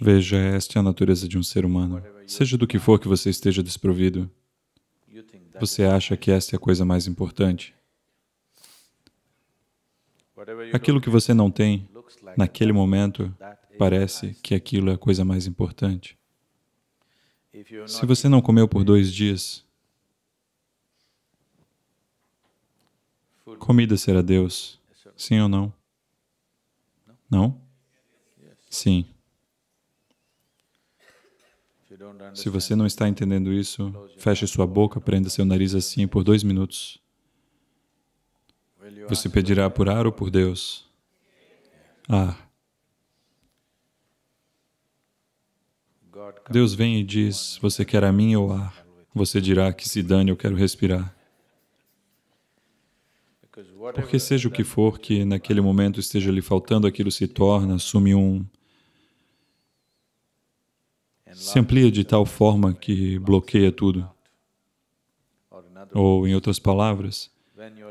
Veja, esta é a natureza de um ser humano. Seja do que for que você esteja desprovido, você acha que esta é a coisa mais importante. Aquilo que você não tem, naquele momento, parece que aquilo é a coisa mais importante. Se você não comeu por 2 dias, comida será Deus, sim ou não? Não? Sim. Se você não está entendendo isso, feche sua boca, prenda seu nariz assim por 2 minutos. Você pedirá por ar ou por Deus? Ar. Deus vem e diz, você quer a mim ou ar? Você dirá que se dane, eu quero respirar. Porque seja o que for que naquele momento esteja lhe faltando, aquilo se torna, assume um... se amplia de tal forma que bloqueia tudo. Ou, em outras palavras,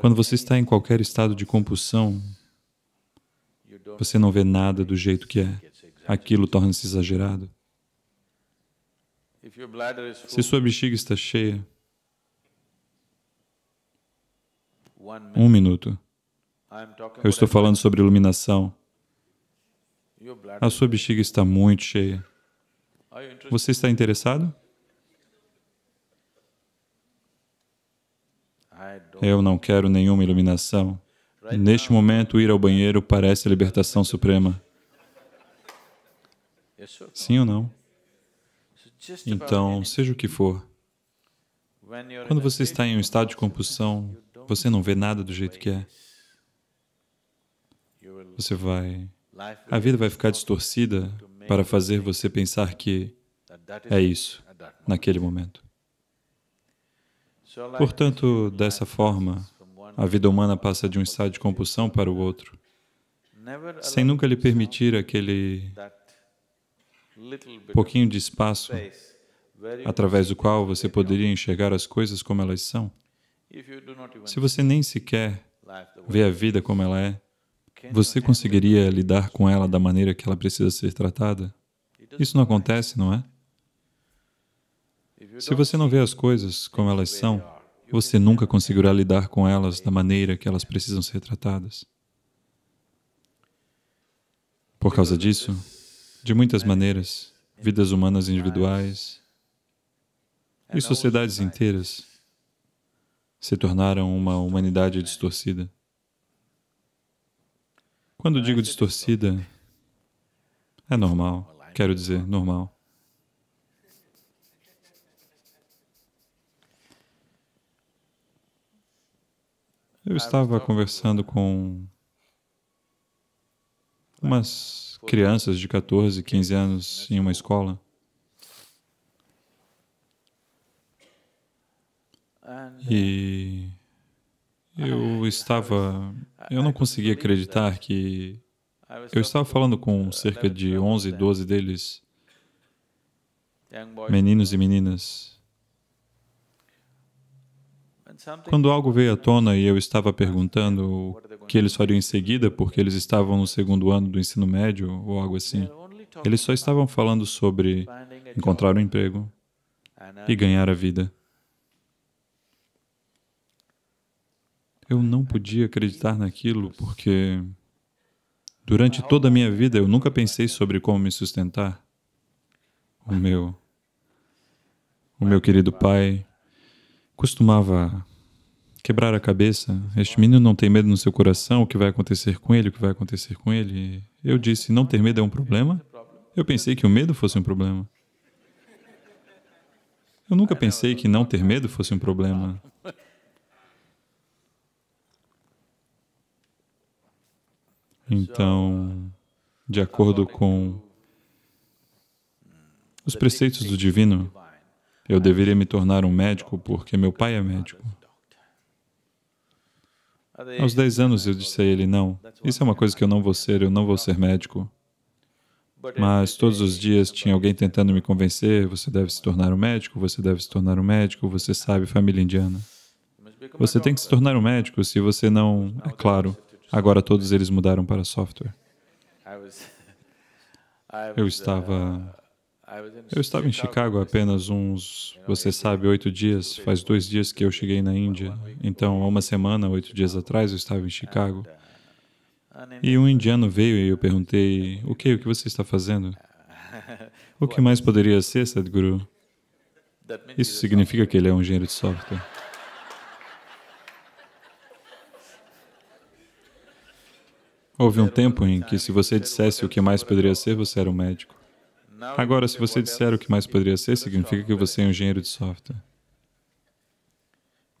quando você está em qualquer estado de compulsão, você não vê nada do jeito que é. Aquilo torna-se exagerado. Se sua bexiga está cheia, 1 minuto. Eu estou falando sobre iluminação. A sua bexiga está muito cheia. Você está interessado? Eu não quero nenhuma iluminação. Neste momento, ir ao banheiro parece a libertação suprema. Sim ou não? Então, seja o que for, quando você está em um estado de compulsão, você não vê nada do jeito que é. Você vai... a vida vai ficar distorcida para fazer você pensar que é isso, naquele momento. Portanto, dessa forma, a vida humana passa de um estado de compulsão para o outro, sem nunca lhe permitir aquele pouquinho de espaço através do qual você poderia enxergar as coisas como elas são. Se você nem sequer vê a vida como ela é, você conseguiria lidar com ela da maneira que ela precisa ser tratada? Isso não acontece, não é? Se você não vê as coisas como elas são, você nunca conseguirá lidar com elas da maneira que elas precisam ser tratadas. Por causa disso, de muitas maneiras, vidas humanas individuais e sociedades inteiras se tornaram uma humanidade distorcida. Quando digo distorcida, é normal, quero dizer, normal. Eu estava conversando com umas crianças de 14, 15 anos em uma escola. E eu estava... eu não conseguia acreditar que... eu estava falando com cerca de 11, 12 deles, meninos e meninas. Quando algo veio à tona e eu estava perguntando o que eles fariam em seguida, porque eles estavam no 2º ano do ensino médio ou algo assim, eles só estavam falando sobre encontrar um emprego e ganhar a vida. Eu não podia acreditar naquilo, porque durante toda a minha vida eu nunca pensei sobre como me sustentar. O meu querido pai costumava quebrar a cabeça. Este menino não tem medo no seu coração, o que vai acontecer com ele, o que vai acontecer com ele. Eu disse, não ter medo é um problema? Eu pensei que o medo fosse um problema. Eu nunca pensei que não ter medo fosse um problema. Então, de acordo com os preceitos do Divino, eu deveria me tornar um médico porque meu pai é médico. Aos 10 anos eu disse a ele, não, isso é uma coisa que eu não vou ser médico. Mas todos os dias tinha alguém tentando me convencer, você deve se tornar um médico, você deve se tornar um médico, você sabe, família indiana. Você tem que se tornar um médico, se você não... é claro. Agora todos eles mudaram para software. Eu estava em Chicago apenas uns, você sabe, 8 dias. Faz 2 dias que eu cheguei na Índia. Então, há uma semana, 8 dias atrás, eu estava em Chicago. E um indiano veio e eu perguntei, o que você está fazendo? O que mais poderia ser, Sadhguru? Isso significa que ele é um engenheiro de software. Houve um tempo em que, se você dissesse o que mais poderia ser, você era um médico. Agora, se você disser o que mais poderia ser, significa que você é um engenheiro de software.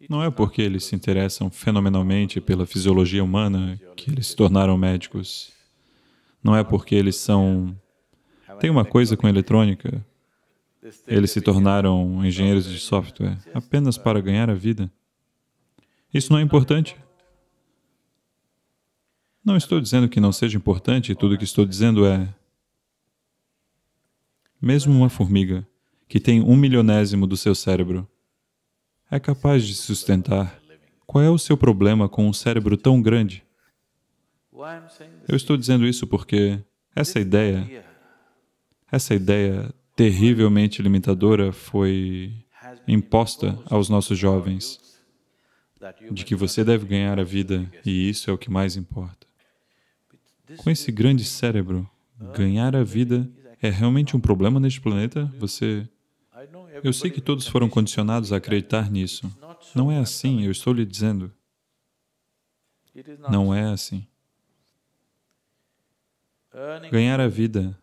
Não é porque eles se interessam fenomenalmente pela fisiologia humana que eles se tornaram médicos. Não é porque eles são... Tem uma coisa com eletrônica. Eles se tornaram engenheiros de software apenas para ganhar a vida. Isso não é importante. Não estou dizendo que não seja importante, tudo o que estou dizendo é... Mesmo uma formiga, que tem 1/1.000.000 do seu cérebro, é capaz de se sustentar. Qual é o seu problema com um cérebro tão grande? Eu estou dizendo isso porque essa ideia terrivelmente limitadora foi imposta aos nossos jovens, de que você deve ganhar a vida e isso é o que mais importa. Com esse grande cérebro, ganhar a vida é realmente um problema neste planeta? Eu sei que todos foram condicionados a acreditar nisso. Não é assim, eu estou lhe dizendo. Não é assim. Ganhar a vida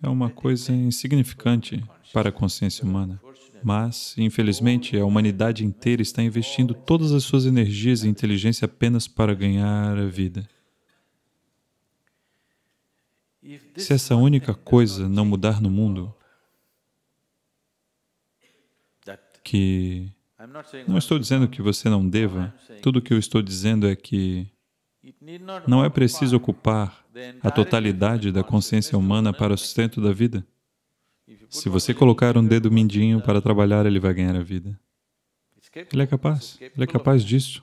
é uma coisa insignificante para a consciência humana. Mas, infelizmente, a humanidade inteira está investindo todas as suas energias e inteligência apenas para ganhar a vida. Se essa única coisa não mudar no mundo, que... Não estou dizendo que você não deva, tudo o que eu estou dizendo é que não é preciso ocupar a totalidade da consciência humana para o sustento da vida. Se você colocar um dedo mindinho para trabalhar, ele vai ganhar a vida. Ele é capaz disso.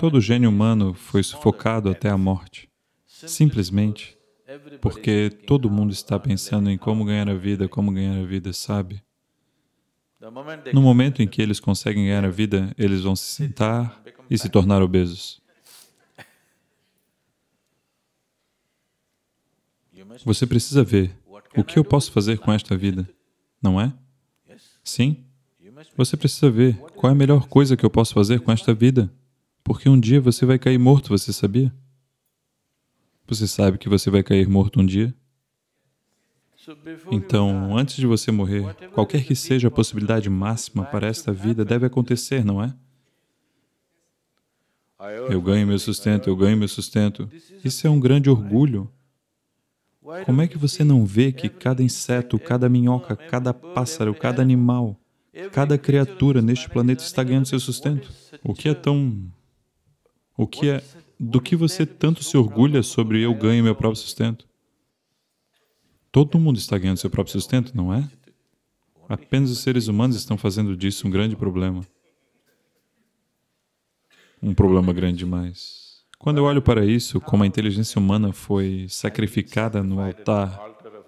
Todo gênio humano foi sufocado até a morte. Simplesmente porque todo mundo está pensando em como ganhar a vida, sabe? No momento em que eles conseguem ganhar a vida, eles vão se sentar e se tornar obesos. Você precisa ver, o que eu posso fazer com esta vida, não é? Sim, você precisa ver qual é a melhor coisa que eu posso fazer com esta vida, porque um dia você vai cair morto, você sabia? Você sabe que você vai cair morto um dia? Então, antes de você morrer, qualquer que seja a possibilidade máxima para esta vida deve acontecer, não é? Eu ganho meu sustento. Isso é um grande orgulho. Como é que você não vê que cada inseto, cada minhoca, cada pássaro, cada animal, cada criatura neste planeta está ganhando seu sustento? Do que você tanto se orgulha sobre eu ganho meu próprio sustento? Todo mundo está ganhando seu próprio sustento, não é? Apenas os seres humanos estão fazendo disso um grande problema. Um problema grande demais. Quando eu olho para isso, como a inteligência humana foi sacrificada no altar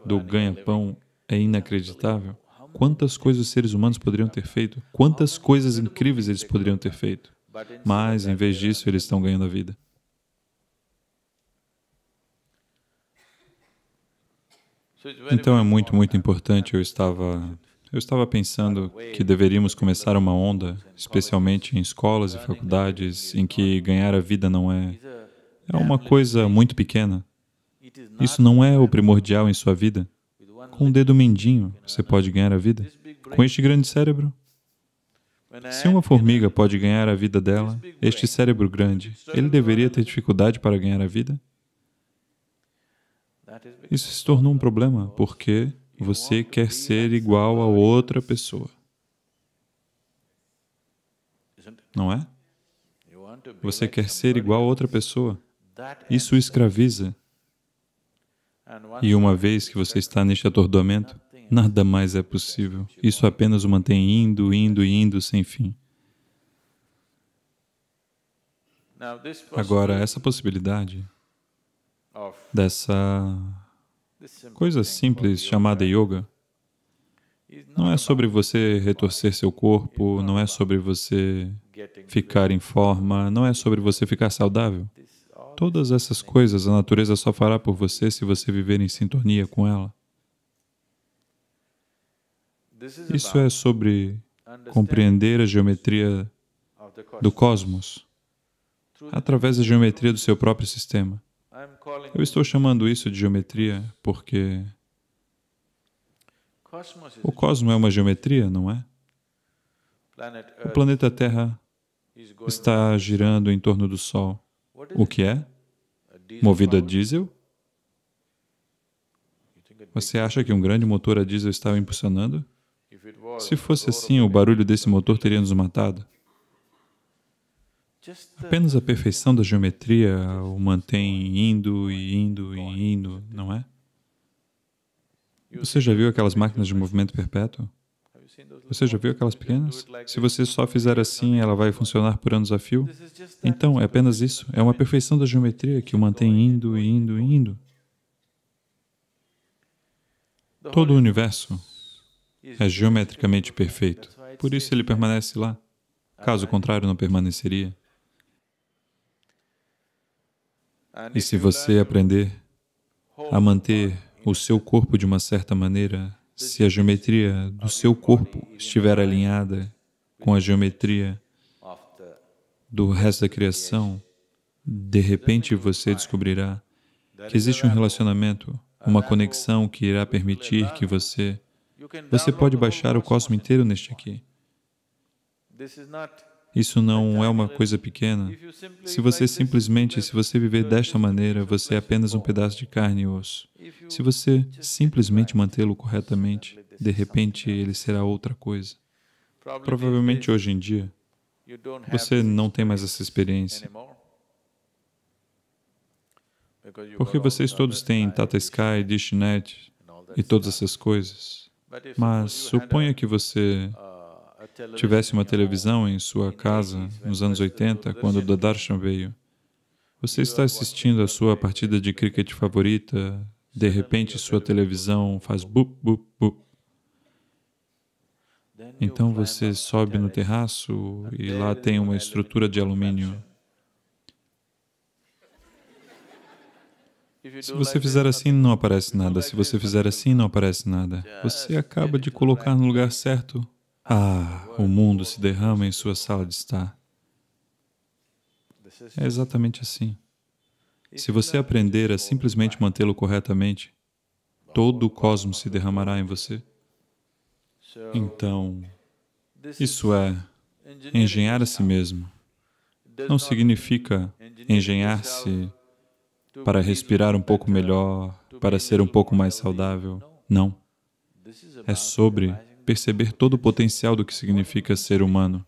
do ganha-pão, é inacreditável. Quantas coisas os seres humanos poderiam ter feito? Quantas coisas incríveis eles poderiam ter feito? Mas, em vez disso, eles estão ganhando a vida. Então é muito, muito importante. Eu estava pensando que deveríamos começar uma onda, especialmente em escolas e faculdades, em que ganhar a vida não é uma coisa muito pequena. Isso não é o primordial em sua vida. Com um dedo mindinho, você pode ganhar a vida. Com este grande cérebro. Se uma formiga pode ganhar a vida dela, este cérebro grande, ele deveria ter dificuldade para ganhar a vida? Isso se tornou um problema, porque você quer ser igual a outra pessoa. Não é? Você quer ser igual a outra pessoa. Isso o escraviza. E uma vez que você está neste atordoamento, nada mais é possível. Isso apenas o mantém indo, sem fim. Agora, essa possibilidade dessa coisa simples chamada yoga não é sobre você retorcer seu corpo, não é sobre você ficar em forma, não é sobre você ficar saudável. Todas essas coisas a natureza só fará por você se você viver em sintonia com ela. Isso é sobre compreender a geometria do cosmos através da geometria do seu próprio sistema. Eu estou chamando isso de geometria porque o cosmos é uma geometria, não é? O planeta Terra está girando em torno do Sol. O que é? Movido a diesel? Você acha que um grande motor a diesel estava impulsionando? Se fosse assim, o barulho desse motor teria nos matado. Apenas a perfeição da geometria o mantém indo e indo e indo, não é? Você já viu aquelas máquinas de movimento perpétuo? Você já viu aquelas pequenas? Se você só fizer assim, ela vai funcionar por anos a fio? Então, é apenas isso. É uma perfeição da geometria que o mantém indo e indo e indo. Todo o universo é geometricamente perfeito. Por isso ele permanece lá. Caso contrário, não permaneceria. E se você aprender a manter o seu corpo de uma certa maneira, se a geometria do seu corpo estiver alinhada com a geometria do resto da criação, de repente você descobrirá que existe um relacionamento, uma conexão que irá permitir que você pode baixar o cosmos inteiro neste aqui. Isso não é uma coisa pequena. Se você viver desta maneira, você é apenas um pedaço de carne e osso. Se você simplesmente mantê-lo corretamente, de repente ele será outra coisa. Provavelmente hoje em dia, você não tem mais essa experiência. Porque vocês todos têm Tata Sky, Dishnet e todas essas coisas. Mas suponha que você tivesse uma televisão em sua casa nos anos 80, quando Dodarshan veio. Você está assistindo a sua partida de cricket favorita, de repente sua televisão faz bup, bup, bup. Então você sobe no terraço e lá tem uma estrutura de alumínio. Se você fizer assim, não aparece nada. Se você fizer assim, não aparece nada. Você acaba de colocar no lugar certo. Ah, o mundo se derrama em sua sala de estar. É exatamente assim. Se você aprender a simplesmente mantê-lo corretamente, todo o cosmos se derramará em você. Então, isso é engenhar a si mesmo. Não significa engenhar-se para respirar um pouco melhor, para ser um pouco mais saudável. Não. É sobre perceber todo o potencial do que significa ser humano.